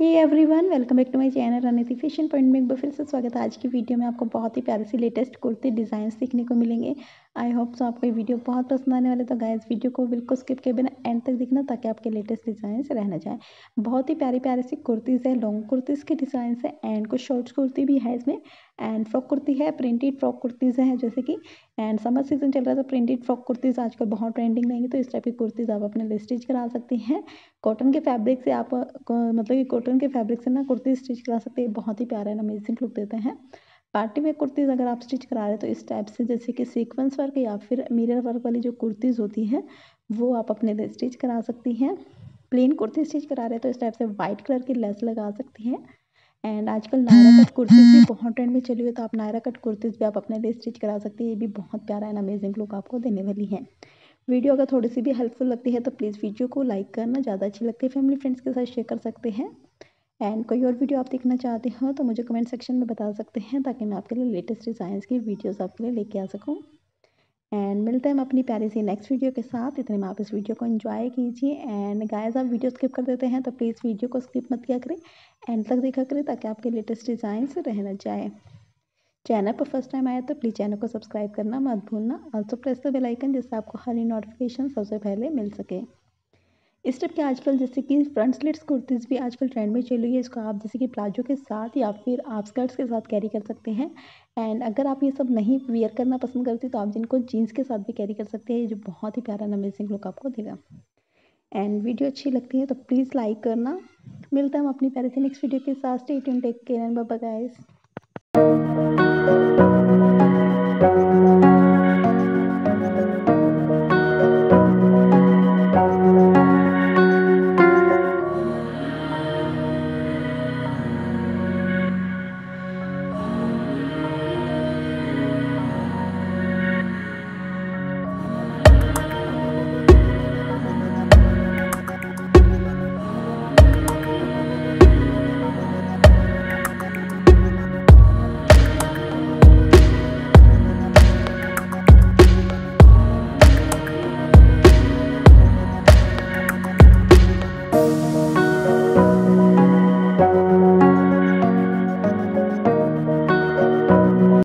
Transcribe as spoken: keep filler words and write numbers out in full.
Hey everyone, welcome back to my channel Runeti fashion point में एक बार फिर से स्वागत है। आज की वीडियो में आपको बहुत ही प्यारे से लेटेस्ट कुर्ती डिज़ाइन देखने को मिलेंगे। आई होप सो आपको ये वीडियो बहुत पसंद आने वाले। तो गाइस, वीडियो को बिल्कुल स्किप के बिना एंड तक देखना ताकि आपके लेटेस्ट डिज़ाइन रहना जाए। बहुत ही प्यारे प्यारे सी कुर्तीज़ है, लॉन्ग कुर्तीज़ के डिज़ाइन है एंड कुछ शॉर्ट्स कुर्ती भी है इसमें। एंड फ्रॉक कुर्ती है, प्रिंटेड फ्रॉक कुर्तीज़ हैं जैसे कि, एंड समर सीजन चल रहा है तो प्रिंटेड फ्रॉक कुर्तीज़ आजकल बहुत ट्रेंडिंग रहेंगी। तो इस टाइप की कुर्तीज़ आप अपने लिए स्टिच करा सकती हैं। कॉटन के फैब्रिक से आप, मतलब कि कॉटन के फैब्रिक से ना कुर्ती स्टिच करा सकते हैं। बहुत ही प्यारा एंड अमेजिंग लुक देते हैं। पार्टी वेयर कुर्तीज़ अगर आप स्टिच करा रहे हैं तो इस टाइप से जैसे कि सीक्वेंस वर्क या फिर मिरर वर्क वाली जो कुर्तीज़ होती हैं वो आप अपने लिए स्टिच करा सकती हैं। प्लेन कुर्ती स्टिच करा रहे हैं तो इस टाइप से वाइट कलर की लेस लगा सकती हैं। एंड आजकल नायरा कट कुर्तीज़ भी बहुत ट्रेंड में चली हुई है, तो आप नायरा कट कुर्तीज़ भी आप अपने लिए स्टिच करा सकती हैं। ये भी बहुत प्यारा एंड अमेजिंग लुक आपको देने वाली है। वीडियो अगर थोड़ी सी भी हेल्पफुल लगती है तो प्लीज़ वीडियो को लाइक करना, ज़्यादा अच्छी लगती है फैमिली फ्रेंड्स के साथ शेयर कर सकते हैं। एंड कोई और वीडियो आप देखना चाहते हो तो मुझे कमेंट सेक्शन में बता सकते हैं ताकि मैं आपके लिए लेटेस्ट डिज़ाइंस की वीडियोस आपके लिए लेके आ सकूं। एंड मिलते हैं हम अपनी प्यारी सी नेक्स्ट वीडियो के साथ। इतने में आप इस वीडियो को एंजॉय कीजिए। एंड गाइस, आप वीडियो स्किप कर देते हैं तो प्लीज़ वीडियो को स्किप मत किया करें, एंड तक देखा करें ताकि आपके लेटेस्ट डिज़ाइंस रहना जाए। चैनल पर फर्स्ट टाइम आया तो प्लीज़ चैनल को सब्सक्राइब करना मत भूलना। Also press the bell icon जिससे आपको हर नोटिफिकेशन सबसे पहले मिल सके। इस टाइप के आजकल जैसे कि फ्रंट स्लिट्स कुर्तीज़ भी आजकल ट्रेंड में चली हुई है। इसको आप जैसे कि प्लाजो के साथ या फिर आप स्कर्ट्स के साथ कैरी कर सकते हैं। एंड अगर आप ये सब नहीं वेयर करना पसंद करते तो आप जिनको जीन्स के साथ भी कैरी कर सकते हैं, जो बहुत ही प्यारा अमेजिंग लुक आपको देगा। एंड वीडियो अच्छी लगती है तो प्लीज़ लाइक करना। मिलता है हम अपनी प्यारे से नेक्स्ट वीडियो के साथ। Stay tuned, take care and bye bye guys.